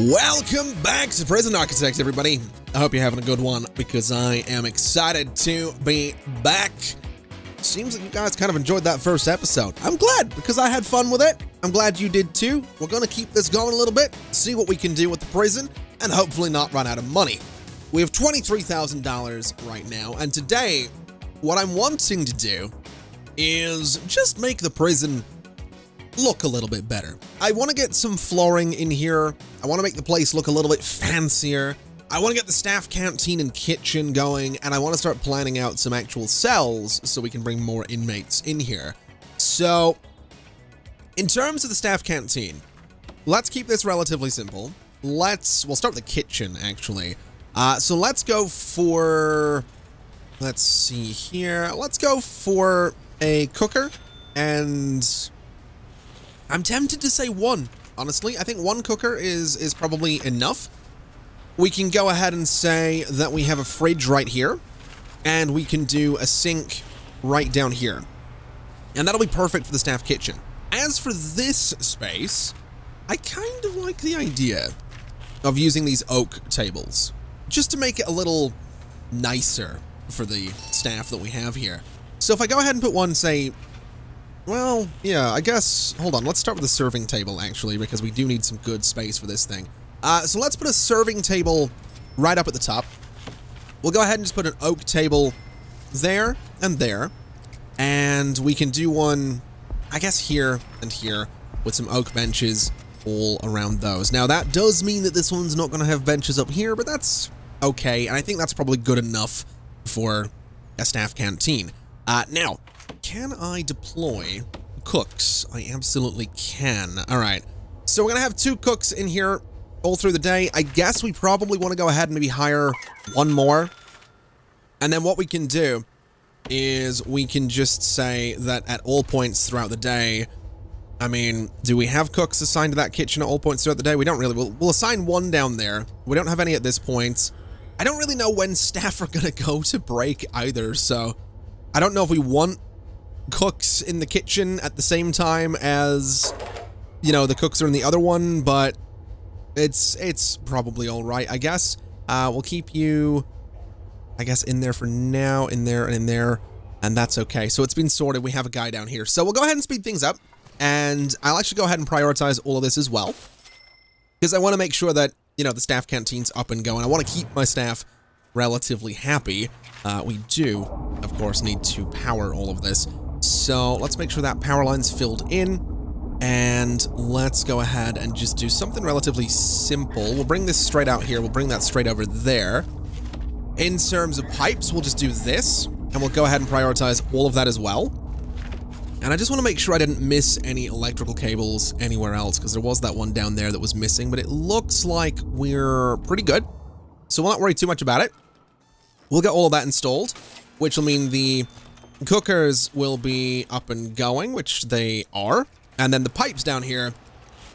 Welcome back to Prison Architect, everybody. I hope you're having a good one, because I am excited to be back. Seems like you guys kind of enjoyed that first episode. I'm glad, because I had fun with it. I'm glad you did too. We're gonna keep this going a little bit, see what we can do with the prison, and hopefully not run out of money. We have $23,000 right now, and today, what I'm wanting to do is just make the prison look a little bit better. I want to get some flooring in here. I want to make the place look a little bit fancier. I want to get the staff canteen and kitchen going, and I want to start planning out some actual cells so we can bring more inmates in here. So, in terms of the staff canteen, let's keep this relatively simple. We'll start with the kitchen, actually. So let's go for, let's see here. Let's go for a cooker, and I'm tempted to say one, honestly. I think one cooker is probably enough. We can go ahead and say that we have a fridge right here, and we can do a sink right down here. And that'll be perfect for the staff kitchen. As for this space, I kind of like the idea of using these oak tables, just to make it a little nicer for the staff that we have here. So if I go ahead and put one, say, well, yeah, I guess, hold on, let's start with the serving table, actually, because we do need some good space for this thing. So let's put a serving table right up at the top. We'll go ahead and just put an oak table there and there. And we can do one, I guess, here and here, with some oak benches all around those. Now, that does mean that this one's not going to have benches up here, but that's okay, and I think that's probably good enough for a staff canteen. Now, can I deploy cooks? I absolutely can. All right. So we're going to have two cooks in here all through the day. I guess we probably want to go ahead and maybe hire one more. And then what we can do is we can just say that at all points throughout the day, I mean, do we have cooks assigned to that kitchen at all points throughout the day? We don't really. We'll assign one down there. We don't have any at this point. I don't really know when staff are going to go to break either, so I don't know if we want cooks in the kitchen at the same time as, you know, the cooks are in the other one, but it's probably all right, I guess. We'll keep you, I guess, in there for now, in there and in there, and that's okay. So it's been sorted. We have a guy down here. So we'll go ahead and speed things up, and I'll actually go ahead and prioritize all of this as well, because I want to make sure that, you know, the staff canteen's up and going. I want to keep my staff relatively happy. We do, of course, need to power all of this. So let's make sure that power line's filled in, and let's go ahead and just do something relatively simple. We'll bring this straight out here. We'll bring that straight over there. In terms of pipes, we'll just do this, and we'll go ahead and prioritize all of that as well. And I just want to make sure I didn't miss any electrical cables anywhere else, because there was that one down there that was missing, but it looks like we're pretty good. So we'll not worry too much about it. We'll get all of that installed, which will mean the cookers will be up and going, which they are. And then the pipes down here,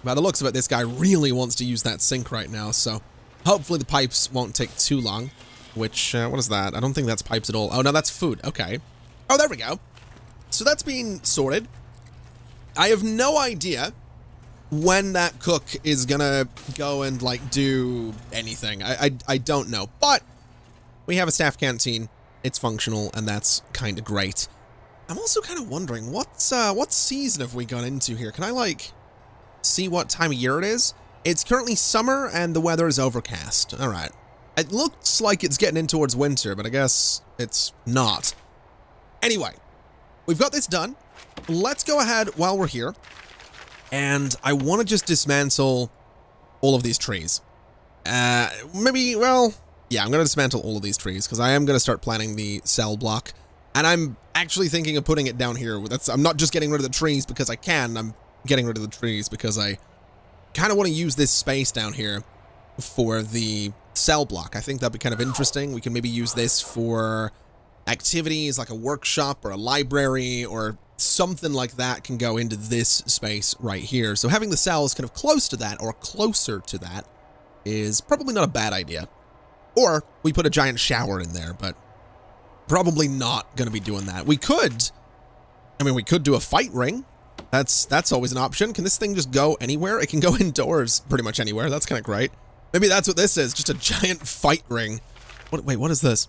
by the looks of it, this guy really wants to use that sink right now. So hopefully the pipes won't take too long, which, what is that? I don't think that's pipes at all. Oh, no, that's food. Okay. Oh, there we go. So that's been sorted. I have no idea when that cook is going to go and, like, do anything. I don't know, but we have a staff canteen. It's functional, and that's kind of great. I'm also kind of wondering, what season have we gone into here? Can I, like, see what time of year it is? It's currently summer, and the weather is overcast. All right. It looks like it's getting in towards winter, but I guess it's not. Anyway, we've got this done. Let's go ahead while we're here, and I want to just dismantle all of these trees. Maybe, well, yeah, I'm going to dismantle all of these trees, because I am going to start planning the cell block. And I'm actually thinking of putting it down here. I'm not just getting rid of the trees because I can. I'm getting rid of the trees because I kind of want to use this space down here for the cell block. I think that'd be kind of interesting. We can maybe use this for activities like a workshop or a library or something like that can go into this space right here. So having the cells kind of close to that or closer to that is probably not a bad idea. Or we put a giant shower in there, but probably not going to be doing that. We could do a fight ring. That's always an option. Can this thing just go anywhere? It can go indoors pretty much anywhere. That's kind of great. Maybe that's what this is, just a giant fight ring. What? Wait, what is this?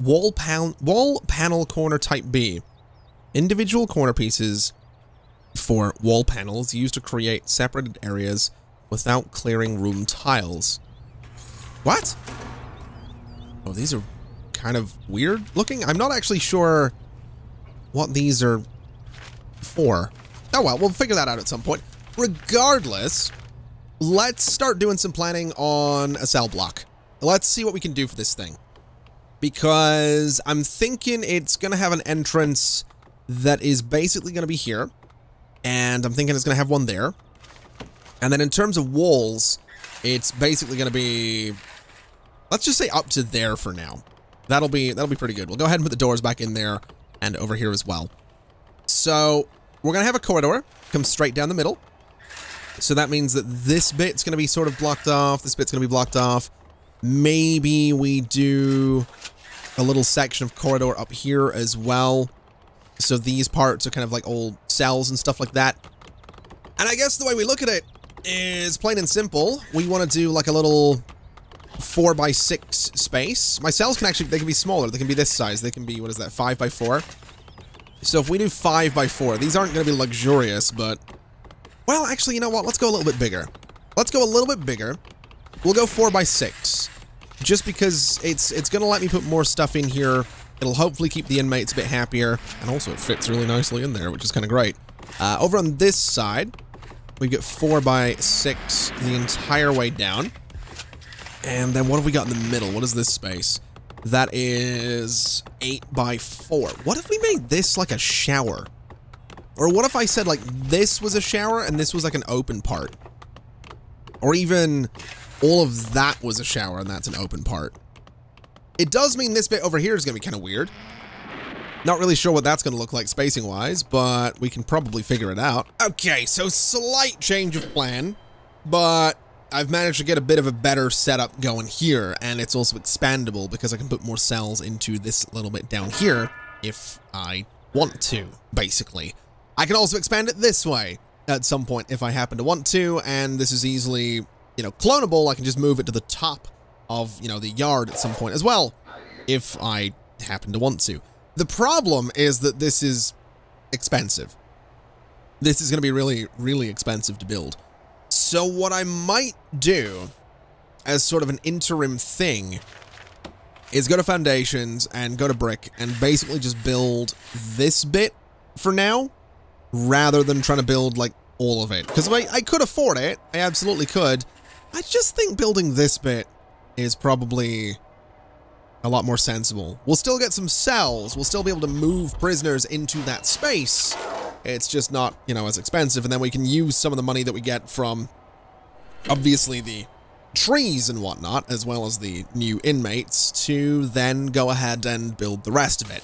Wall panel corner type B. Individual corner pieces for wall panels used to create separated areas without clearing room tiles. What? Oh, these are kind of weird looking. I'm not actually sure what these are for. Oh well, we'll figure that out at some point. Regardless, let's start doing some planning on a cell block. Let's see what we can do for this thing, because I'm thinking it's going to have an entrance that is basically going to be here, and I'm thinking it's going to have one there. And then in terms of walls, it's basically going to be, let's just say up to there for now. That'll be pretty good. We'll go ahead and put the doors back in there and over here as well. So we're going to have a corridor come straight down the middle. So that means that this bit's going to be sort of blocked off. This bit's going to be blocked off. Maybe we do a little section of corridor up here as well. So these parts are kind of like old cells and stuff like that. And I guess the way we look at it is plain and simple. We want to do like a little 4x6 space. My cells can actually, they can be smaller. They can be this size. They can be, what is that, 5x4? So if we do 5x4, these aren't going to be luxurious, but... Well, actually, you know what? Let's go a little bit bigger. Let's go a little bit bigger. We'll go 4x6. Just because it's going to let me put more stuff in here. It'll hopefully keep the inmates a bit happier. And also it fits really nicely in there, which is kind of great. Over on this side, we get 4x6 the entire way down. And then what have we got in the middle? What is this space? That is 8x4. What if we made this like a shower? Or what if I said like this was a shower and this was like an open part? Or even all of that was a shower and that's an open part. It does mean this bit over here is going to be kind of weird. Not really sure what that's going to look like spacing-wise, but we can probably figure it out. Okay, so slight change of plan, but I've managed to get a bit of a better setup going here, and it's also expandable because I can put more cells into this little bit down here if I want to, basically. I can also expand it this way at some point if I happen to want to, and this is easily, you know, clonable. I can just move it to the top of, you know, the yard at some point as well, if I happen to want to. The problem is that this is expensive. This is going to be really, really expensive to build. So what I might do as sort of an interim thing is go to foundations and go to brick and basically just build this bit for now, rather than trying to build like all of it. Because I could afford it. I absolutely could. I just think building this bit is probably a lot more sensible. We'll still get some cells. We'll still be able to move prisoners into that space. It's just not, you know, as expensive. And then we can use some of the money that we get from, obviously, the trees and whatnot, as well as the new inmates, to then go ahead and build the rest of it.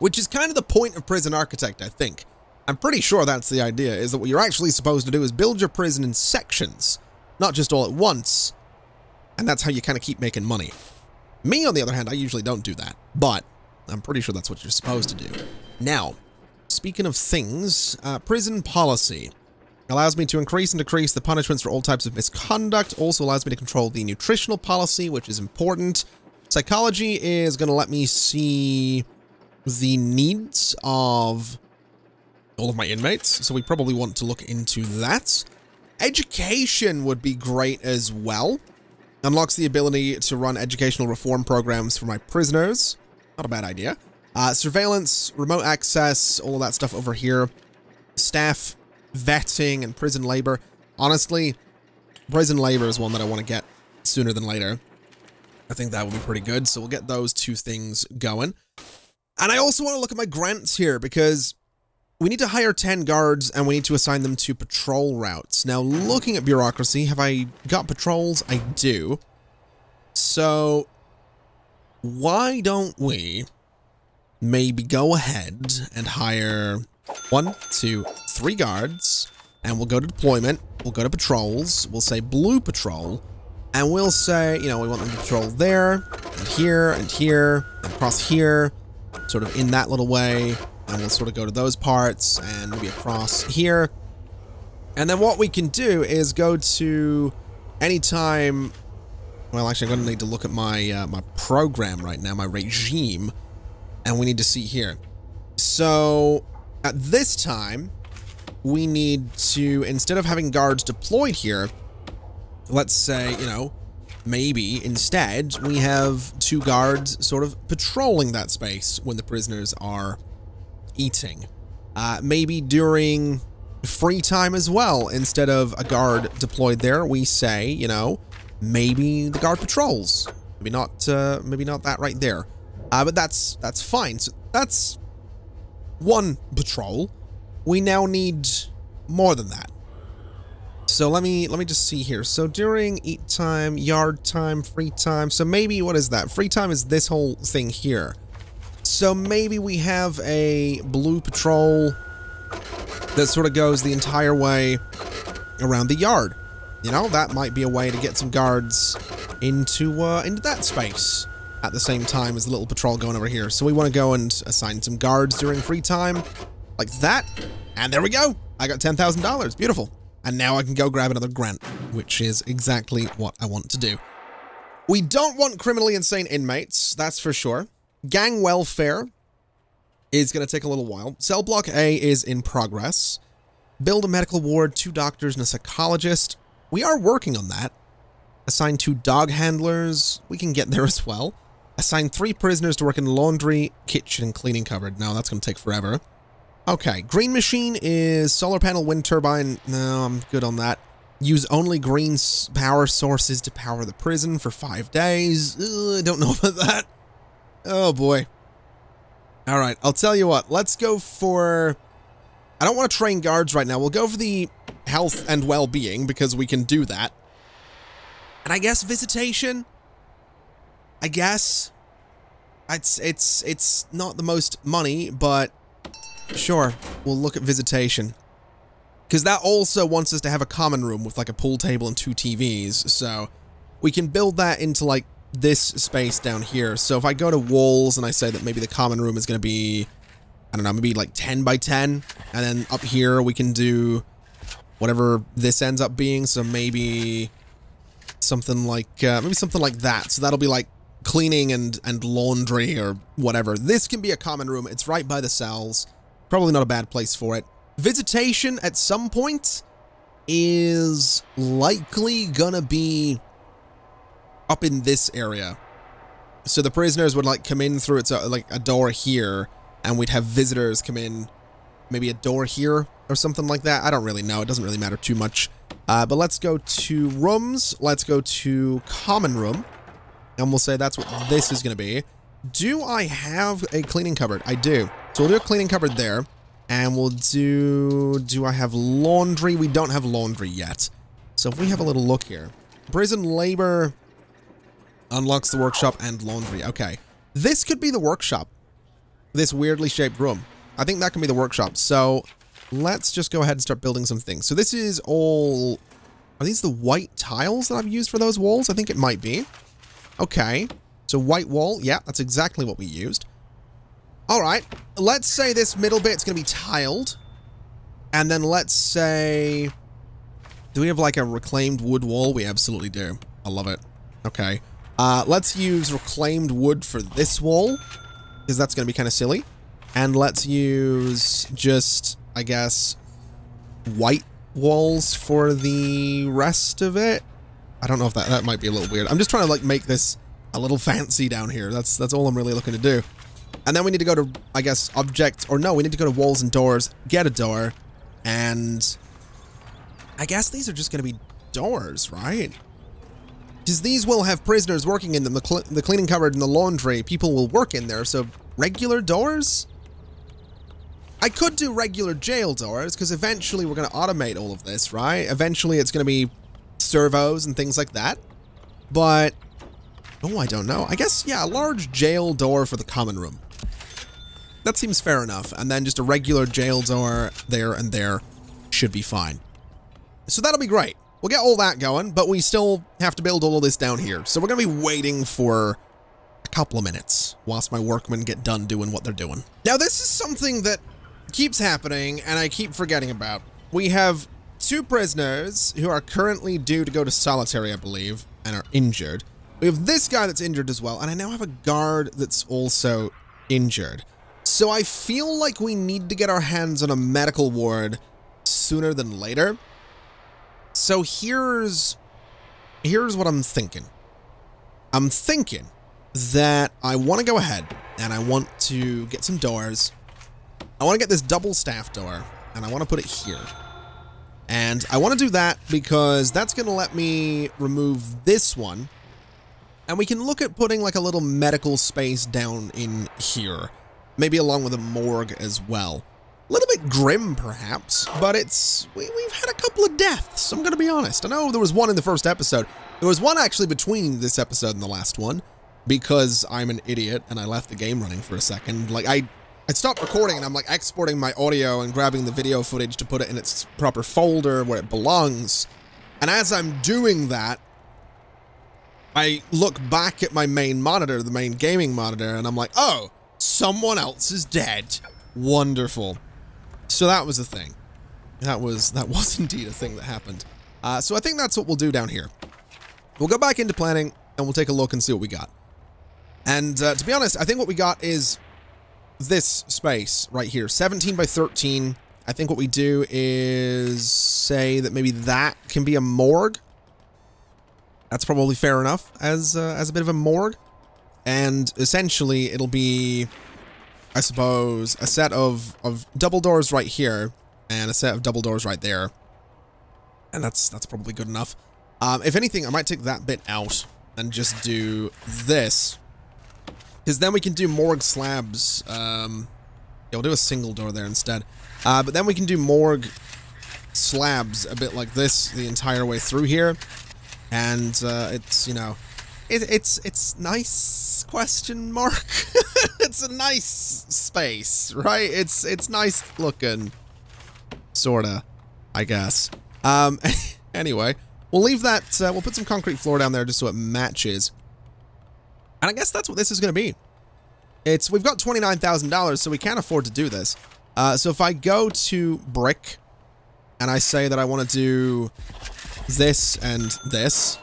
Which is kind of the point of Prison Architect, I think. I'm pretty sure that's the idea, is that what you're actually supposed to do is build your prison in sections, not just all at once. And that's how you kind of keep making money. Me, on the other hand, I usually don't do that, but I'm pretty sure that's what you're supposed to do. Now, speaking of things, prison policy allows me to increase and decrease the punishments for all types of misconduct. Also allows me to control the nutritional policy, which is important. Psychology is going to let me see the needs of all of my inmates, so we probably want to look into that. Education would be great as well. Unlocks the ability to run educational reform programs for my prisoners. Not a bad idea. Surveillance, remote access, all of that stuff over here. Staff, vetting, and prison labor. Honestly, prison labor is one that I want to get sooner than later. I think that would be pretty good. So we'll get those two things going. And I also want to look at my grants here, because we need to hire 10 guards, and we need to assign them to patrol routes. Now, looking at bureaucracy, have I got patrols? I do. So, why don't we maybe go ahead and hire 1, 2, 3 guards, and we'll go to deployment, we'll go to patrols, we'll say blue patrol, and we'll say, you know, we want them to patrol there, and here, and here, and across here, sort of in that little way. and we'll sort of go to those parts and maybe across here. And then what we can do is go to any time. Well, actually, I'm going to need to look at my my program right now, my regime, and we need to see here. So at this time, we need to, instead of having guards deployed here, let's say, you know, maybe instead we have two guards sort of patrolling that space when the prisoners are eating. Maybe during free time as well, instead of a guard deployed there, we say, you know, maybe the guard patrols. Maybe not that right there. But that's fine. So that's one patrol. We now need more than that. So let me just see here. So during eat time, yard time, free time. So maybe, what is that? Free time is this whole thing here. So maybe we have a blue patrol that sort of goes the entire way around the yard. You know, that might be a way to get some guards into that space at the same time as the little patrol going over here. So we want to go and assign some guards during free time, like that. And there we go. I got $10,000. Beautiful. And now I can go grab another grant, which is exactly what I want to do. We don't want criminally insane inmates, that's for sure. Gang welfare is going to take a little while. Cell block A is in progress. Build a medical ward, 2 doctors and a psychologist. We are working on that. Assign 2 dog handlers. We can get there as well. Assign 3 prisoners to work in laundry, kitchen, and cleaning cupboard. No, that's going to take forever. Okay, green machine is solar panel, wind turbine. No, I'm good on that. Use only green power sources to power the prison for 5 days. I don't know about that. Oh, boy. All right, I'll tell you what. Let's go for... I don't want to train guards right now. We'll go for the health and well-being because we can do that. And I guess visitation? I guess. It's not the most money, but... Sure, we'll look at visitation. Because that also wants us to have a common room with like a pool table and 2 TVs, so we can build that into like this space down here. So if I go to walls and I say that maybe the common room is going to be, I don't know, maybe like 10 by 10, and then up here we can do whatever this ends up being, so maybe something like that. So that'll be like cleaning and laundry or whatever. This can be a common room. It's right by the cells. Probably not a bad place for it. Visitation at some point is likely gonna be up in this area. So the prisoners would like come in through a door here, and we'd have visitors come in, maybe a door here or something like that. I don't really know. It doesn't really matter too much. But let's go to rooms. Let's go to common room, and we'll say that's what this is gonna be. Do I have a cleaning cupboard? I do. So we'll do a cleaning cupboard there, and we'll do I have laundry? We don't have laundry yet. So if we have a little look here. Prison labor unlocks the workshop and laundry. Okay. This could be the workshop. This weirdly shaped room. I think that can be the workshop. So let's just go ahead and start building some things. So this is all... Are these the white tiles that I've used for those walls? I think it might be. Okay. So white wall. Yeah, that's exactly what we used. All right, let's say this middle bit's going to be tiled. And then let's say... Do we have like a reclaimed wood wall? We absolutely do. I love it. Okay. Let's use reclaimed wood for this wall, because that's going to be kind of silly. And let's use just, I guess, white walls for the rest of it. I don't know if that might be a little weird. I'm just trying to like make this a little fancy down here. That's all I'm really looking to do. And then we need to go to, I guess, objects, or no, we need to go to walls and doors, get a door, and I guess these are just going to be doors, right? Because these will have prisoners working in them, the cleaning cupboard and the laundry, people will work in there, so regular doors? I could do regular jail doors, because eventually we're going to automate all of this, right? Eventually it's going to be servos and things like that, but... Oh, I don't know. I guess, yeah, a large jail door for the common room. That seems fair enough. And then just a regular jail door there and there should be fine. So that'll be great. We'll get all that going, but we still have to build all of this down here. So we're going to be waiting for a couple of minutes whilst my workmen get done doing what they're doing. Now, this is something that keeps happening and I keep forgetting about. We have two prisoners who are currently due to go to solitary, I believe, and are injured. We have this guy that's injured as well, and I now have a guard that's also injured. So I feel like we need to get our hands on a medical ward sooner than later. So here's what I'm thinking. I'm thinking that I want to go ahead and I want to get some doors. I want to get this double staff door and I want to put it here. And I want to do that because that's going to let me remove this one. And we can look at putting like a little medical space down in here, maybe along with a morgue as well. A little bit grim, perhaps, but it's we've had a couple of deaths, I'm going to be honest. I know there was one in the first episode. There was one actually between this episode and the last one because I'm an idiot and I left the game running for a second. Like I stopped recording and I'm like exporting my audio and grabbing the video footage to put it in its proper folder where it belongs. And as I'm doing that, I look back at my main monitor, the main gaming monitor, and I'm like, oh, someone else is dead. Wonderful. So that was a thing. That was indeed a thing that happened. So I think that's what we'll do down here. We'll go back into planning and we'll take a look and see what we got. And to be honest, I think what we got is this space right here, 17 by 13. I think what we do is say that maybe that can be a morgue. That's probably fair enough as a bit of a morgue. And essentially it'll be, I suppose, a set of double doors right here and a set of double doors right there. And that's probably good enough. If anything, I might take that bit out and just do this. Because then we can do morgue slabs. Yeah, we'll do a single door there instead. But then we can do morgue slabs a bit like this the entire way through here. And it's, you know, it's nice, question mark. It's a nice space, right? It's nice looking, sorta, I guess. Anyway, we'll leave that, we'll put some concrete floor down there just so it matches. And I guess that's what this is gonna be. It's, we've got $29,000, so we can't afford to do this. So if I go to brick and I say that I wanna do this and this,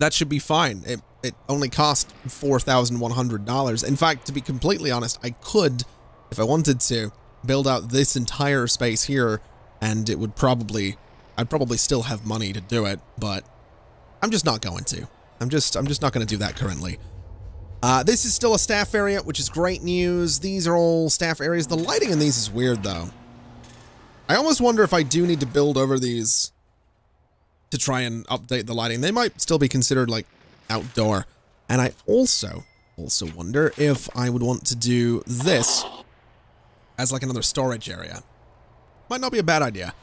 that should be fine. It only cost $4,100. In fact, to be completely honest, I could, if I wanted to, build out this entire space here and it would probably, I'd probably still have money to do it, but I'm just not going to. I'm just not going to do that currently. This is still a staff area, which is great news. These are all staff areas. The lighting in these is weird though. I almost wonder if I do need to build over these to try and update the lighting. They might still be considered like outdoor. And I also wonder if I would want to do this as like another storage area. Might not be a bad idea.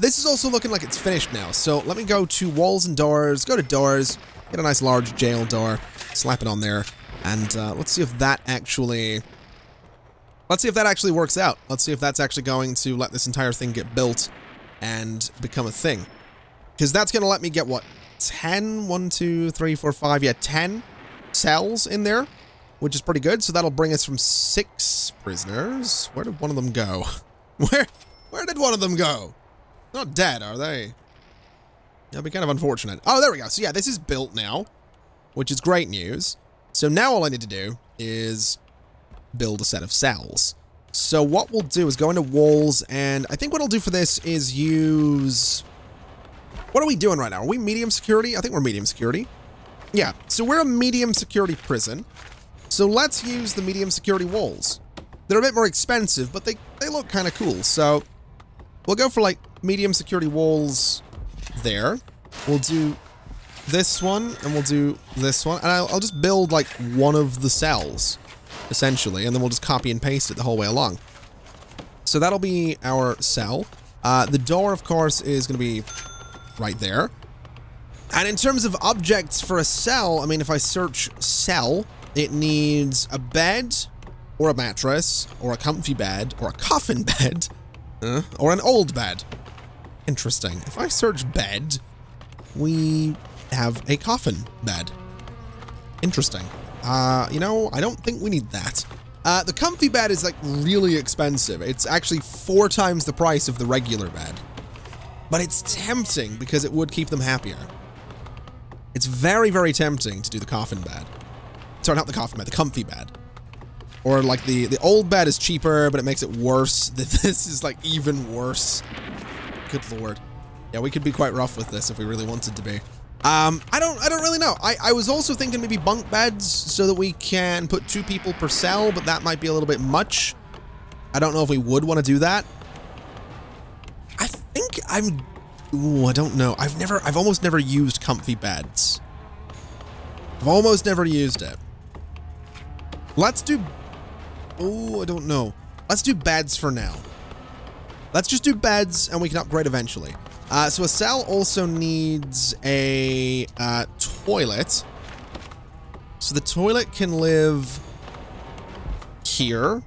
This is also looking like it's finished now. So let me go to walls and doors, go to doors, get a nice large jail door, slap it on there. And let's see if that actually, works out. Let's see if that's actually going to let this entire thing get built and become a thing. Because that's going to let me get, what, 10? 1, 2, 3, 4, 5, yeah, 10 cells in there, which is pretty good. So that'll bring us from 6 prisoners. Where did one of them go? Where did one of them go? They're not dead, are they? That'd be kind of unfortunate. Oh, there we go. So yeah, this is built now, which is great news. So now all I need to do is build a set of cells. So what we'll do is go into walls, and I think what I'll do for this is use... What are we doing right now? Are we medium security? I think we're medium security. Yeah, so we're a medium security prison. So let's use the medium security walls. They're a bit more expensive, but they look kind of cool. So we'll go for like medium security walls there. We'll do this one and we'll do this one. And I'll just build like one of the cells essentially. And then we'll just copy and paste it the whole way along. So that'll be our cell. The door, of course, is going to be right there. And in terms of objects for a cell, I mean, if I search cell, it needs a bed or a mattress or a comfy bed or a coffin bed or an old bed. Interesting. If I search bed, we have a coffin bed. Interesting. You know, I don't think we need that. The comfy bed is, like, really expensive. It's actually 4 times the price of the regular bed. But it's tempting because it would keep them happier. It's very, very tempting to do the coffin bed. Sorry, not the coffin bed, the comfy bed. Or, like, the old bed is cheaper, but it makes it worse. This is, like, even worse. Good lord. Yeah, we could be quite rough with this if we really wanted to be. I don't really know. I was also thinking maybe bunk beds so that we can put 2 people per cell, but that might be a little bit much. I don't know if we would want to do that. I think I don't know. I've almost never used comfy beds. I've almost never used it. Let's do, I don't know. Let's do beds for now. Let's just do beds and we can upgrade eventually. So a cell also needs a toilet. So the toilet can live here.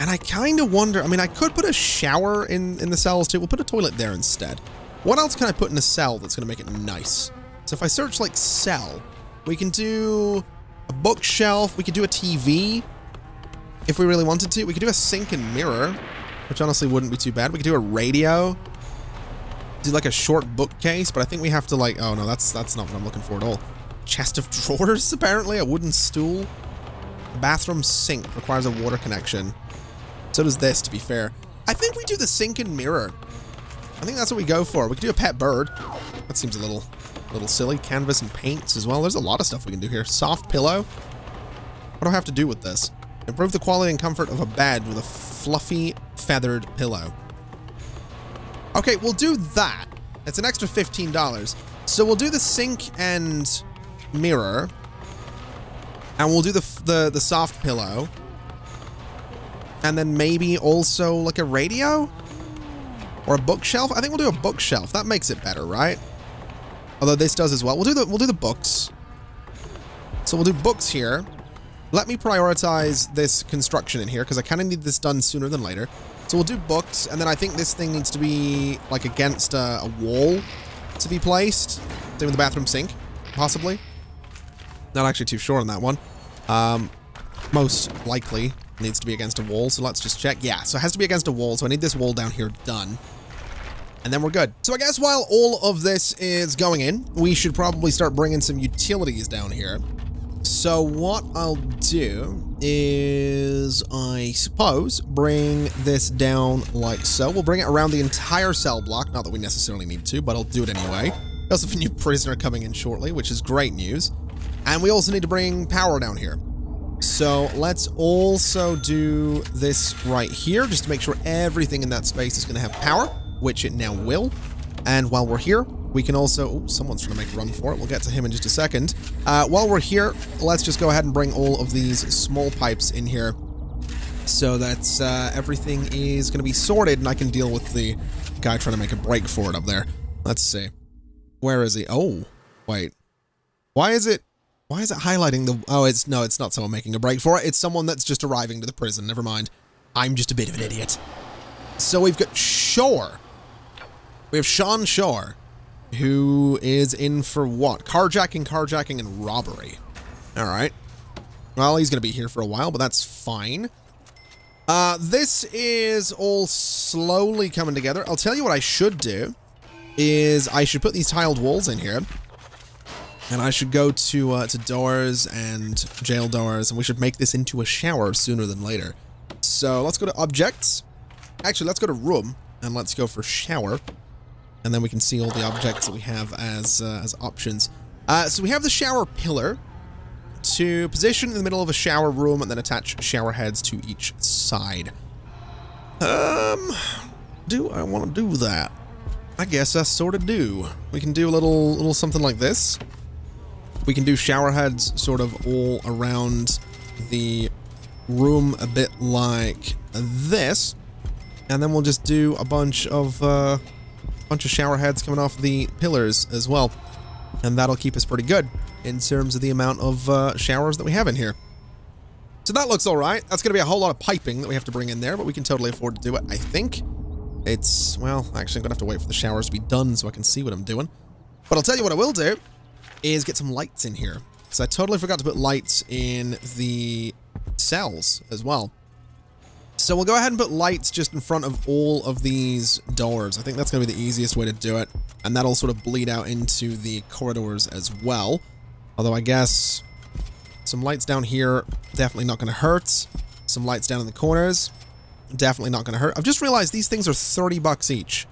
And I kind of wonder, I mean, I could put a shower in the cells too. We'll put a toilet there instead. What else can I put in a cell that's going to make it nice? So if I search like cell, we can do a bookshelf. We could do a TV if we really wanted to. We could do a sink and mirror, which honestly wouldn't be too bad. We could do a radio. Do like a short bookcase, but I think we have to like, oh no, that's not what I'm looking for at all. Chest of drawers, apparently, a wooden stool. A bathroom sink requires a water connection. So does this, to be fair. I think we do the sink and mirror. I think that's what we go for. We could do a pet bird. That seems a little silly. Canvas and paints as well. There's a lot of stuff we can do here. Soft pillow. What do I have to do with this? Improve the quality and comfort of a bed with a fluffy feathered pillow. Okay, we'll do that. It's an extra $15. So we'll do the sink and mirror. And we'll do the soft pillow. And then maybe also like a radio? Or a bookshelf? I think we'll do a bookshelf. That makes it better, right? Although this does as well. We'll do the books. So we'll do books here. Let me prioritize this construction in here because I kind of need this done sooner than later. So we'll do books, and then I think this thing needs to be, like, against a wall to be placed. Same with the bathroom sink, possibly. Not actually too sure on that one. Most likely needs to be against a wall, so let's just check. Yeah, so it has to be against a wall, so I need this wall down here done. And then we're good. So I guess while all of this is going in, we should probably start bringing some utilities down here. So what I'll do is, I suppose, bring this down like so. We'll bring it around the entire cell block. Not that we necessarily need to, but I'll do it anyway. We also have a new prisoner coming in shortly, which is great news. And we also need to bring power down here. So let's also do this right here, just to make sure everything in that space is going to have power, which it now will. And while we're here, we can also... Oh, someone's trying to make a run for it. We'll get to him in just a second. While we're here, let's just go ahead and bring all of these small pipes in here so that everything is going to be sorted and I can deal with the guy trying to make a break for it up there. Let's see. Where is he? Oh, wait. Why is it highlighting the... Oh, it's not someone making a break for it. It's someone that's just arriving to the prison. Never mind. I'm just a bit of an idiot. So we've got Shore. We have Sean Shore, who is in for what? Carjacking, and robbery. All right. Well, he's going to be here for a while, but that's fine. This is all slowly coming together. I'll tell you what I should do is I should put these tiled walls in here, and I should go to doors and jail doors, and we should make this into a shower sooner than later. So let's go to objects. Actually, let's go to room, and let's go for shower. And then we can see all the objects that we have as options. So we have the shower pillar to position in the middle of a shower room and then attach shower heads to each side. Do I want to do that? I guess I sort of do. We can do a little something like this. We can do shower heads sort of all around the room a bit like this. And then we'll just do a bunch of shower heads coming off the pillars as well, and that'll keep us pretty good in terms of the amount of showers that we have in here. So that looks all right. That's gonna be a whole lot of piping that we have to bring in there, but we can totally afford to do it. I think it's, well, actually I'm gonna have to wait for the showers to be done so I can see what I'm doing, but I'll tell you what I will do is get some lights in here. Because I totally forgot to put lights in the cells as well. So we'll go ahead and put lights just in front of all of these doors. I think that's going to be the easiest way to do it. And that'll sort of bleed out into the corridors as well. Although I guess some lights down here, definitely not going to hurt. Some lights down in the corners, definitely not going to hurt. I've just realized these things are 30 bucks each.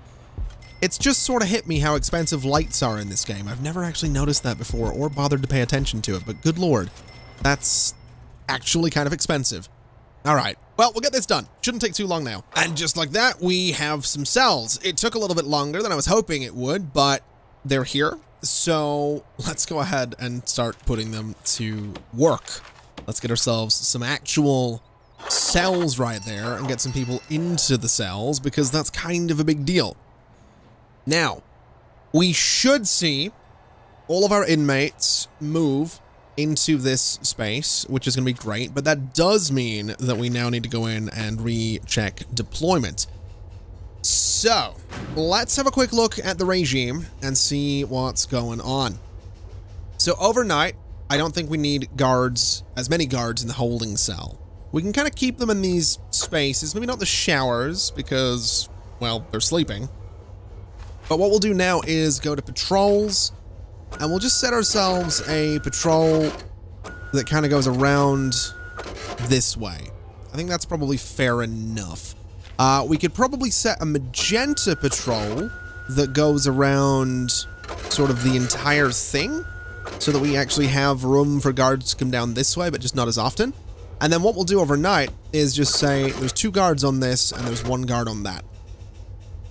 It's just sort of hit me how expensive lights are in this game. I've never actually noticed that before or bothered to pay attention to it. But good lord, that's actually kind of expensive. All right. Well, we'll get this done. Shouldn't take too long now. And just like that, we have some cells. It took a little bit longer than I was hoping it would, but they're here. So let's go ahead and start putting them to work. Let's get ourselves some actual cells right there and get some people into the cells, because that's kind of a big deal. Now, we should see all of our inmates move into this space, which is going to be great, but that does mean that we now need to go in and recheck deployment. So let's have a quick look at the regime and see what's going on. So overnight, I don't think we need guards, as many guards in the holding cell. We can kind of keep them in these spaces, maybe not the showers because, well, they're sleeping. But what we'll do now is go to patrols, and we'll just set ourselves a patrol that kind of goes around this way. I think that's probably fair enough. We could probably set a magenta patrol that goes around sort of the entire thing so that we actually have room for guards to come down this way, but just not as often. And then what we'll do overnight is just say there's two guards on this and there's one guard on that.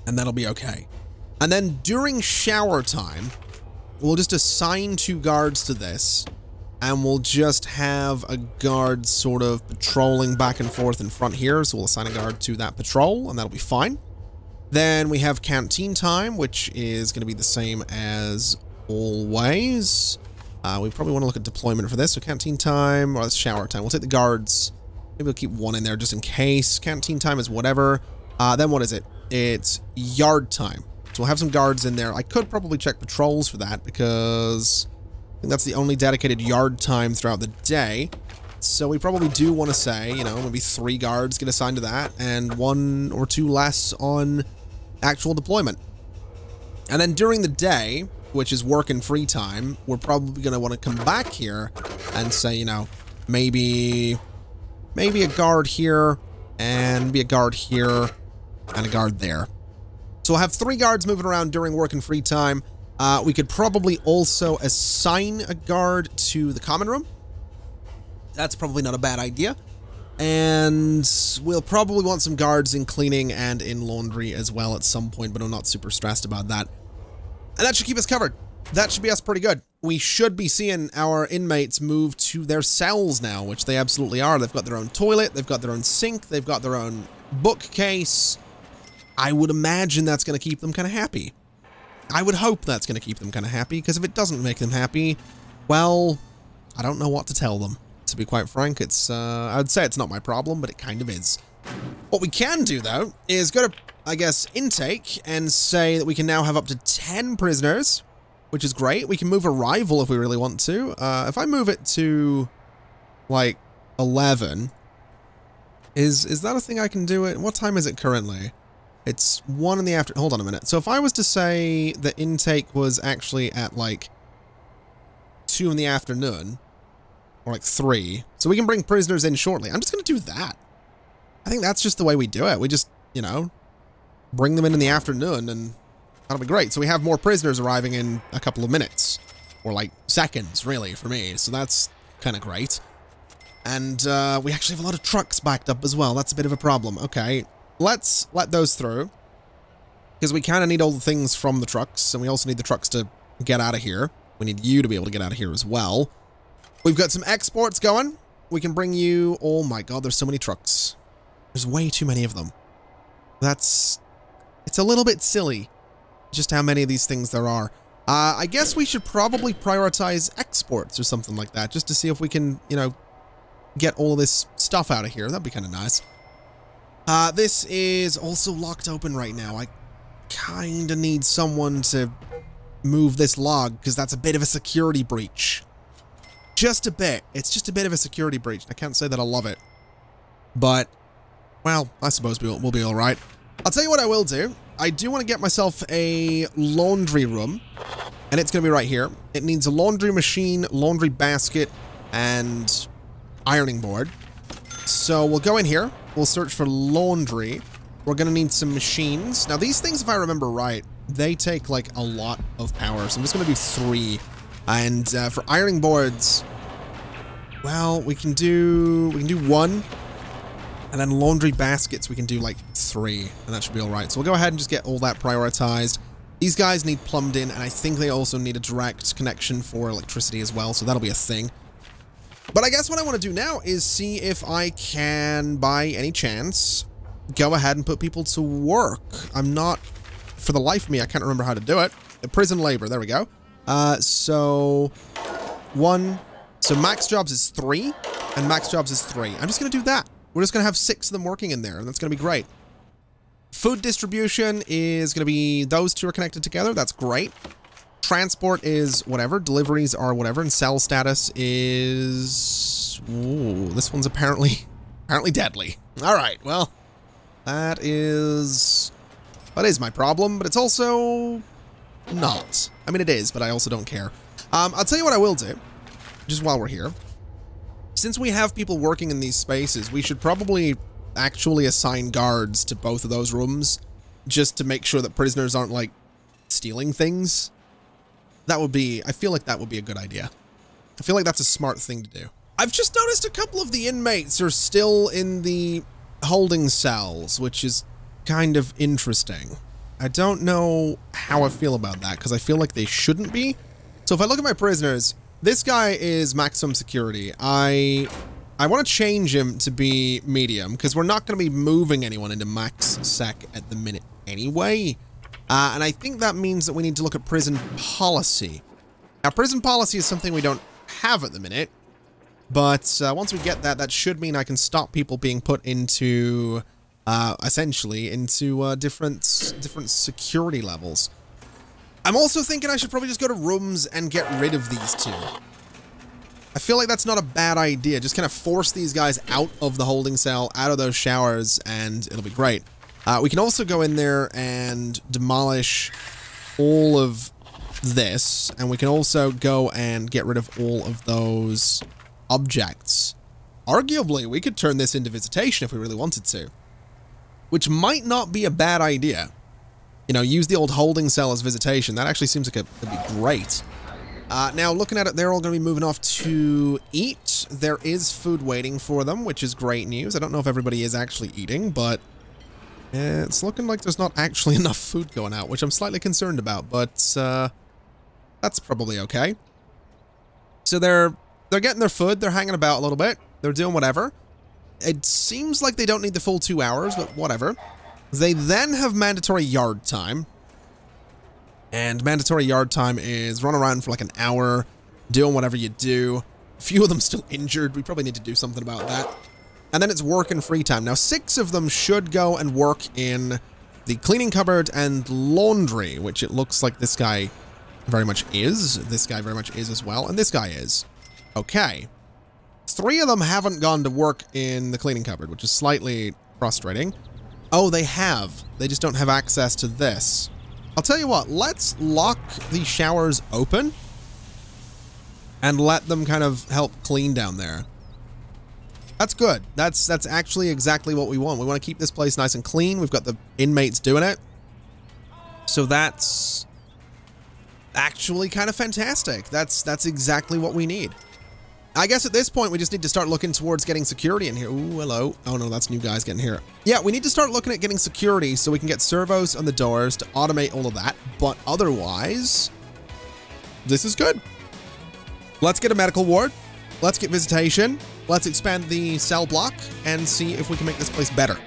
And that'll be okay. And then during shower time, we'll just assign two guards to this, and we'll just have a guard sort of patrolling back and forth in front here. So we'll assign a guard to that patrol, and that'll be fine. Then we have canteen time, which is going to be the same as always. We probably want to look at deployment for this. So canteen time, or that's shower time. We'll take the guards. Maybe we'll keep one in there just in case. Canteen time is whatever. Then what is it? It's yard time. So we'll have some guards in there. I could probably check patrols for that, because I think that's the only dedicated yard time throughout the day. So we probably do want to say, you know, maybe three guards get assigned to that and one or two less on actual deployment. And then during the day, which is work and free time, we're probably going to want to come back here and say, you know, maybe a guard here and be a guard here and a guard there. So we'll have three guards moving around during work and free time. We could probably also assign a guard to the common room. That's probably not a bad idea. And we'll probably want some guards in cleaning and in laundry as well at some point, but I'm not super stressed about that. And that should keep us covered. That should be us pretty good. We should be seeing our inmates move to their cells now, which they absolutely are. They've got their own toilet, they've got their own sink, they've got their own bookcase. I would imagine that's going to keep them kind of happy. I would hope that's going to keep them kind of happy, because if it doesn't make them happy, well, I don't know what to tell them. To be quite frank, it's, I'd say it's not my problem, but it kind of is. What we can do, though, is go to, I guess, intake and say that we can now have up to 10 prisoners, which is great. We can move arrival if we really want to. If I move it to, like, 11, is that a thing I can do it? What time is it currently? It's 1 in the afternoon. Hold on a minute. So if I was to say the intake was actually at like 2 in the afternoon or like 3. So we can bring prisoners in shortly. I'm just going to do that. I think that's just the way we do it. We just, you know, bring them in the afternoon and that'll be great. So we have more prisoners arriving in a couple of minutes, or like seconds really for me. So that's kind of great. And we actually have a lot of trucks backed up as well. That's a bit of a problem. Okay. Let's let those through, because we kind of need all the things from the trucks, and we also need the trucks to get out of here. We need you to be able to get out of here as well. We've got some exports going. We can bring you... Oh my god, there's so many trucks. There's way too many of them. That's... It's a little bit silly just how many of these things there are. I guess we should probably prioritize exports or something like that, just to see if we can, you know, get all this stuff out of here. That'd be kind of nice. This is also locked open right now. I kind of need someone to move this log, because that's a bit of a security breach. just a bit. It's just a bit of a security breach. I can't say that I love it, but, well, I suppose we'll be all right. I'll tell you what I will do. I do want to get myself a laundry room, and it's going to be right here. It needs a laundry machine, laundry basket, and ironing board. So we'll go in here. We'll search for laundry. We're going to need some machines. Now, these things, if I remember right, they take, like, a lot of power. So I'm just going to do 3. And for ironing boards, well, we can do 1. And then laundry baskets, we can do, like, 3. And that should be all right. So we'll go ahead and just get all that prioritized. These guys need plumbed in, and I think they also need a direct connection for electricity as well. So that'll be a thing. But I guess what I want to do now is see if I can, by any chance, go ahead and put people to work. I'm not, for the life of me, I can't remember how to do it. Prison labor, there we go. So, 1, so max jobs is 3, and max jobs is 3. I'm just gonna do that. We're just gonna have 6 of them working in there, and that's gonna be great. Food distribution is gonna be, those 2 are connected together, that's great. Transport is whatever, deliveries are whatever, and cell status is, ooh, this one's apparently deadly. All right, well, that is my problem, but it's also not. I mean, it is, but I also don't care. I'll tell you what I will do, just while we're here. Since we have people working in these spaces, we should probably actually assign guards to both of those rooms, just to make sure that prisoners aren't, like, stealing things. That would be, I feel like that would be a good idea. I feel like that's a smart thing to do. I've just noticed a couple of the inmates are still in the holding cells, which is kind of interesting. I don't know how I feel about that, because I feel like they shouldn't be. So if I look at my prisoners, this guy is maximum security. I want to change him to be medium, because we're not going to be moving anyone into max sec at the minute anyway. And I think that means that we need to look at prison policy. Now, prison policy is something we don't have at the minute, but once we get that, that should mean I can stop people being put into, essentially, into different security levels. I'm also thinking I should probably just go to rooms and get rid of these 2. I feel like that's not a bad idea. Just kind of force these guys out of the holding cell, out of those showers, and it'll be great. We can also go in there and demolish all of this, and we can also go and get rid of all of those objects. Arguably, we could turn this into visitation if we really wanted to, which might not be a bad idea. You know, use the old holding cell as visitation. That actually seems like it'd be great. Now, looking at it, they're all going to be moving off to eat. There is food waiting for them, which is great news. I don't know if everybody is actually eating, but it's looking like there's not actually enough food going out, which I'm slightly concerned about, but that's probably okay. So they're getting their food, they're hanging about a little bit, they're doing whatever. It seems like they don't need the full 2 hours, but whatever. They then have mandatory yard time. And mandatory yard time is run around for like an hour, doing whatever you do. A few of them still injured, we probably need to do something about that. And then it's work and free time. Now, 6 of them should go and work in the cleaning cupboard and laundry, which it looks like this guy very much is. This guy very much is as well. And this guy is. Okay. 3 of them haven't gone to work in the cleaning cupboard, which is slightly frustrating. Oh, they have. They just don't have access to this. I'll tell you what. Let's lock the showers open and let them kind of help clean down there. That's good. That's actually exactly what we want. We want to keep this place nice and clean. We've got the inmates doing it. So that's actually kind of fantastic. That's exactly what we need. I guess at this point, we just need to start looking towards getting security in here. Ooh, hello. Oh no, that's new guys getting here. Yeah, we need to start looking at getting security so we can get servos on the doors to automate all of that. But otherwise, this is good. Let's get a medical ward. Let's get visitation. Let's expand the cell block and see if we can make this place better.